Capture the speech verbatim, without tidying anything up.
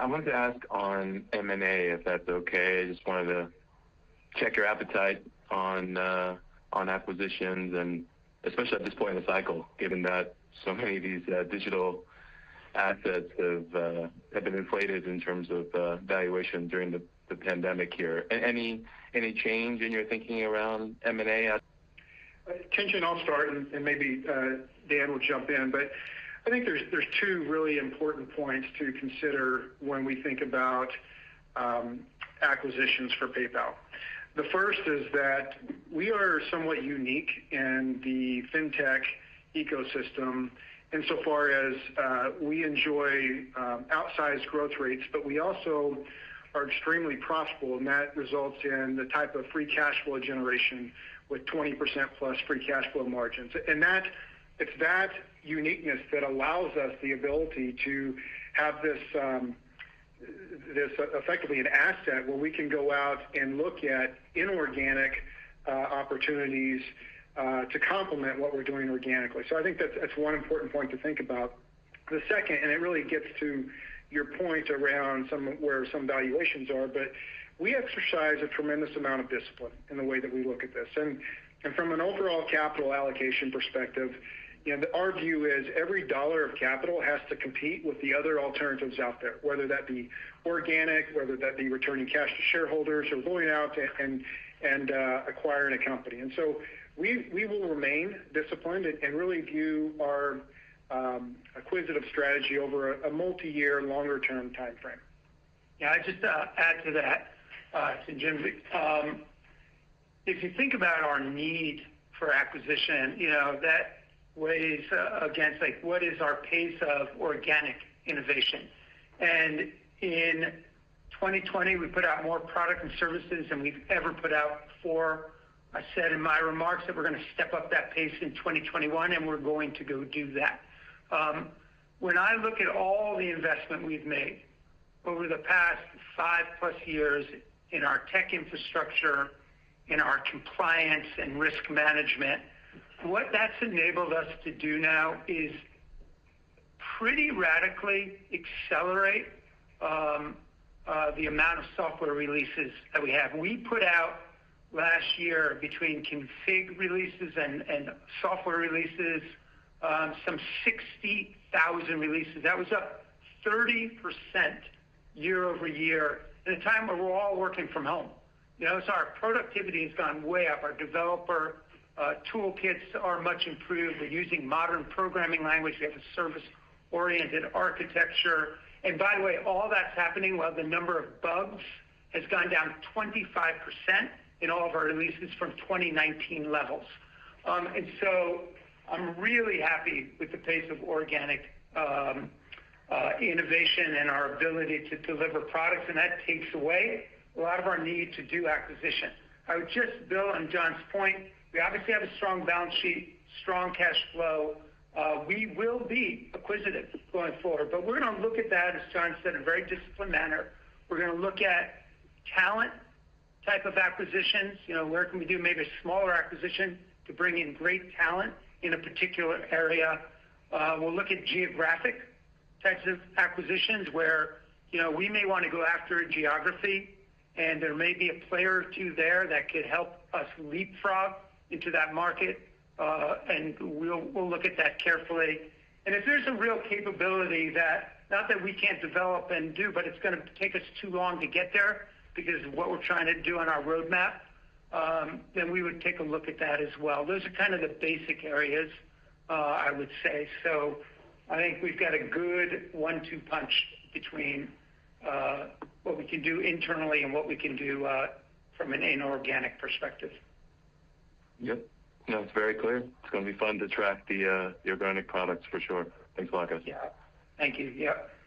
I wanted to ask on M and A, if that's okay. I just wanted to check your appetite on uh, on acquisitions, and especially at this point in the cycle, given that so many of these uh, digital assets have uh, have been inflated in terms of uh, valuation during the, the pandemic here. Any any change in your thinking around M and A? Uh, Tien-Tsin, I'll start, and, and maybe uh, Dan will jump in, but I think there's there's two really important points to consider when we think about um, acquisitions for PayPal. The first is that we are somewhat unique in the FinTech ecosystem insofar as uh, we enjoy um, outsized growth rates, but we also are extremely profitable, and that results in the type of free cash flow generation with twenty percent plus free cash flow margins. And that it's that uniqueness that allows us the ability to have this um, this effectively an asset where we can go out and look at inorganic uh, opportunities uh, to complement what we're doing organically. So I think that's, that's one important point to think about. The second, and it really gets to your point around some where some valuations are, but we exercise a tremendous amount of discipline in the way that we look at this. And, and from an overall capital allocation perspective, you know, our view is every dollar of capital has to compete with the other alternatives out there, whether that be organic, whether that be returning cash to shareholders, or going out and and uh, acquiring a company. And so we we will remain disciplined and, and really view our um, acquisitive strategy over a, a multi-year, longer-term time frame. Yeah, I just uh, add to that, uh, to Jim. Um, if you think about our need for acquisition, you know that. Ways uh, against like what is our pace of organic innovation, and in twenty twenty we put out more product and services than we've ever put out before. I said in my remarks that we're going to step up that pace in twenty twenty-one, and we're going to go do that. Um, when I look at all the investment we've made over the past five plus years in our tech infrastructure, in our compliance and risk management, what that's enabled us to do now is pretty radically accelerate um, uh, the amount of software releases that we have. We put out last year between config releases and, and software releases, um, some sixty thousand releases. That was up thirty percent year over year at a time where we're all working from home. You know, so our productivity has gone way up. Our developer Uh, toolkits are much improved. We're using modern programming language. We have a service-oriented architecture. And by the way, all that's happening while the number of bugs has gone down twenty-five percent in all of our releases from twenty nineteen levels. Um, and so I'm really happy with the pace of organic um, uh, innovation and our ability to deliver products, and that takes away a lot of our need to do acquisition. I would just build on John's point. We obviously have a strong balance sheet, strong cash flow. Uh, we will be acquisitive going forward, but we're going to look at that, as John said, in a very disciplined manner. We're going to look at talent type of acquisitions. You know, where can we do maybe a smaller acquisition to bring in great talent in a particular area? Uh, we'll look at geographic types of acquisitions where, you know, we may want to go after a geography, and there may be a player or two there that could help us leapfrog into that market, uh, and we'll, we'll look at that carefully. And if there's a real capability that, not that we can't develop and do, but it's going to take us too long to get there because of what we're trying to do on our roadmap, um, then we would take a look at that as well. Those are kind of the basic areas, uh, I would say. So I think we've got a good one two punch between uh, what we can do internally and what we can do uh, from an inorganic perspective. Yep. No, it's very clear. It's going to be fun to track the, uh, the organic products for sure. Thanks a lot, guys. Yeah. Thank you. Yep.